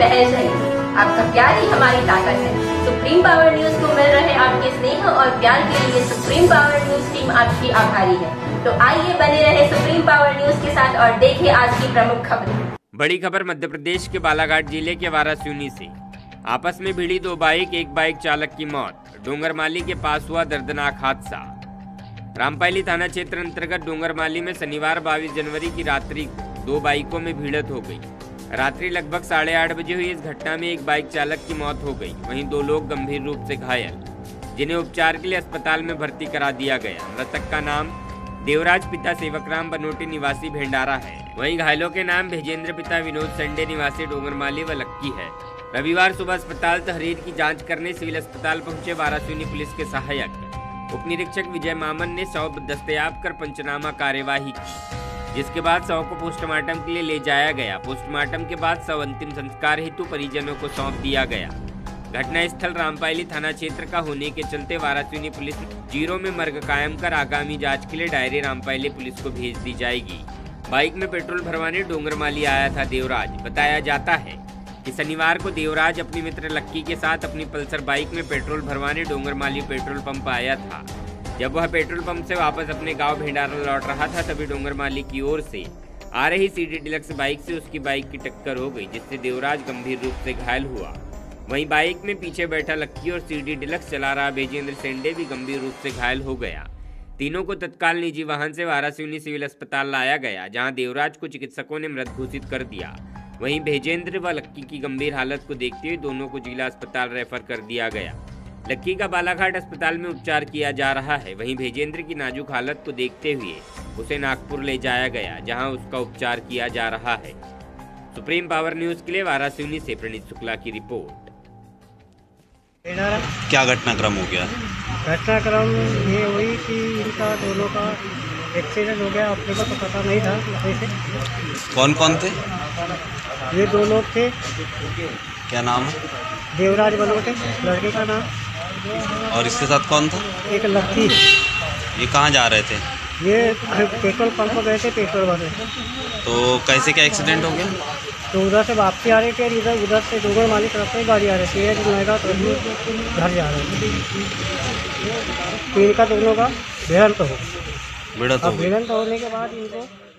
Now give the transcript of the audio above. बहल रहेगी। आपका प्यार ही हमारी ताकत है। सुप्रीम पावर न्यूज को मिल रहे आपके स्नेह और प्यार के लिए सुप्रीम पावर न्यूज टीम आपकी आभारी है। तो आइए बने रहे सुप्रीम पावर न्यूज के साथ और देखें आज की प्रमुख खबरें। बड़ी खबर मध्य प्रदेश के बालाघाट जिले के वारासिवनी से आपस में भिड़ी दो बाइक, एक बाइक चालक की मौत। डोंगरमाली के पास हुआ दर्दनाक हादसा। रामपैली थाना क्षेत्र अंतर्गत डोंगरमाली में शनिवार 22 जनवरी की रात्रि दो बाइकों में भिड़ंत हो गई। रात्रि लगभग 8:30 बजे हुई इस घटना में एक बाइक चालक की मौत हो गई, वहीं दो लोग गंभीर रूप से घायल, जिन्हें उपचार के लिए अस्पताल में भर्ती करा दिया गया। मृतक का नाम देवराज, पिता सेवकराम बनोटी निवासी भिंडारा है। वहीं घायलों के नाम भेजेंद्र, पिता विनोद संडे निवासी डोंगरमाली व लक्की है। रविवार सुबह अस्पताल तहरीर की जांच करने सिविल अस्पताल पहुंचे वारासिवनी पुलिस के सहायक उप निरीक्षक विजय मामन ने शव दस्तयाब कर पंचनामा कार्यवाही की, जिसके बाद शव को पोस्टमार्टम के लिए ले जाया गया। पोस्टमार्टम के बाद शव अंतिम संस्कार हेतु परिजनों को सौंप दिया गया। घटना स्थल रामपैली थाना क्षेत्र का होने के चलते वारासिवनी पुलिस जीरो में मर्ग कायम कर आगामी जाँच के लिए डायरी रामपैली पुलिस को भेज दी जाएगी। बाइक में पेट्रोल भरवाने डोंगरमाली आया था देवराज। बताया जाता है कि शनिवार को देवराज अपनी मित्र लक्की के साथ अपनी पल्सर बाइक में पेट्रोल भरवाने डोंगरमाली पेट्रोल पंप आया था। जब वह पेट्रोल पंप से वापस अपने गांव भिंडारा लौट रहा था, तभी डोंगरमाली की ओर से आ रही सीडी डीलक्स बाइक से उसकी बाइक की टक्कर हो गई, जिससे देवराज गंभीर रूप से घायल हुआ। वहीं बाइक में पीछे बैठा लक्की और सीडी डीलक्स चला रहा भेजेंद्र सेंडे भी गंभीर रूप से घायल हो गया। तीनों को तत्काल निजी वाहन से वारासिवनी सिविल अस्पताल लाया गया, जहाँ देवराज को चिकित्सकों ने मृत घोषित कर दिया। वहीं भेजेंद्र व लक्की की गंभीर हालत को देखते हुए दोनों को जिला अस्पताल रेफर कर दिया गया। लक्की का बालाघाट अस्पताल में उपचार किया जा रहा है। वहीं भेजेंद्र की नाजुक हालत को देखते हुए उसे नागपुर ले जाया गया, जहां उसका उपचार किया जा रहा है। सुप्रीम पावर न्यूज के लिए वारासिवनी से प्रणीत शुक्ला की रिपोर्ट। क्या घटनाक्रम हो गया? घटनाक्रम ये हुई कि इनका दोनों का एक्सीडेंट हो गया। अपने को तो पता नहीं था। कौन कौन थे? ये दो लोग थे। क्या नाम? देवराज बनोटे लड़के का नाम। और इसके साथ कौन था? एक लड़की। ये कहाँ जा रहे थे? ये पेट्रोल पंप पर गए थे, पेट्रोल भरे। तो कैसे क्या एक्सीडेंट हो गया? तो उधर से वापसी आ रही थी, उधर से डोंगरमाली तरफ से गाड़ी आ रही थी। एक लड़का तो घर जा रहे थे। तीन का दोनों का भिड़ंत हो गया। भिड़ंत होने के बाद इनको